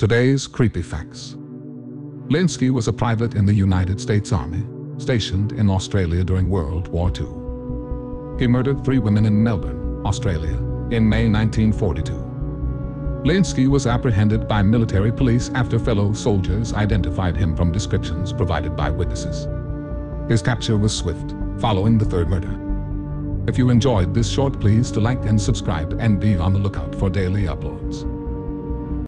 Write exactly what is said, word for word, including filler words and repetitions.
Today's creepy facts. Leonski was a private in the United States Army, stationed in Australia during World War Two. He murdered three women in Melbourne, Australia, in May nineteen forty-two. Leonski was apprehended by military police after fellow soldiers identified him from descriptions provided by witnesses. His capture was swift, following the third murder. If you enjoyed this short, please to like and subscribe and be on the lookout for daily uploads.